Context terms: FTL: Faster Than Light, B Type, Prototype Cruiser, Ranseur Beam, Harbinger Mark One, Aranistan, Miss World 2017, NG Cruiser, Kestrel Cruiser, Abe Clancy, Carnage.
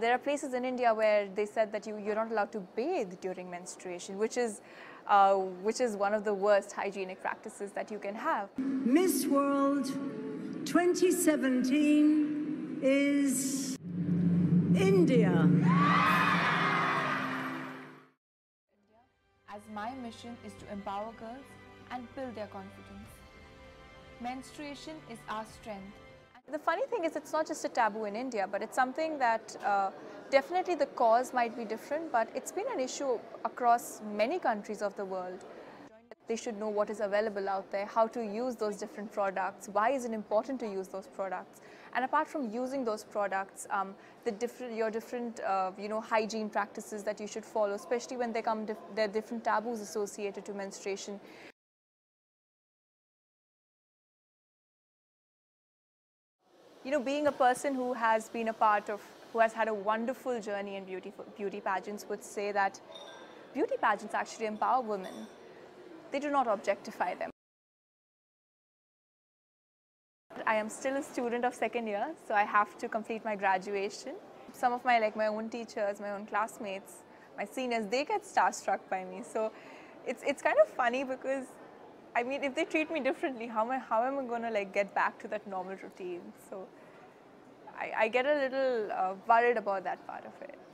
There are places in India where they said that you're not allowed to bathe during menstruation, which is one of the worst hygienic practices that you can have. Miss World 2017 is India. As my mission is to empower girls and build their confidence. Menstruation is our strength. The funny thing is, it's not just a taboo in India, but it's something that definitely the cause might be different, but it's been an issue across many countries of the world. They should know what is available out there, how to use those different products, why is it important to use those products. And apart from using those products, your different hygiene practices that you should follow, especially when there are different taboos associated to menstruation. You know, being a person who has been a part of, who has had a wonderful journey in beauty pageants, would say that beauty pageants actually empower women. They do not objectify them. I am still a student of second year, so I have to complete my graduation. Some of my own teachers, my own classmates, my seniors, they get starstruck by me. So it's kind of funny because, I mean, if they treat me differently, how am I going to get back to that normal routine? So I get a little worried about that part of it.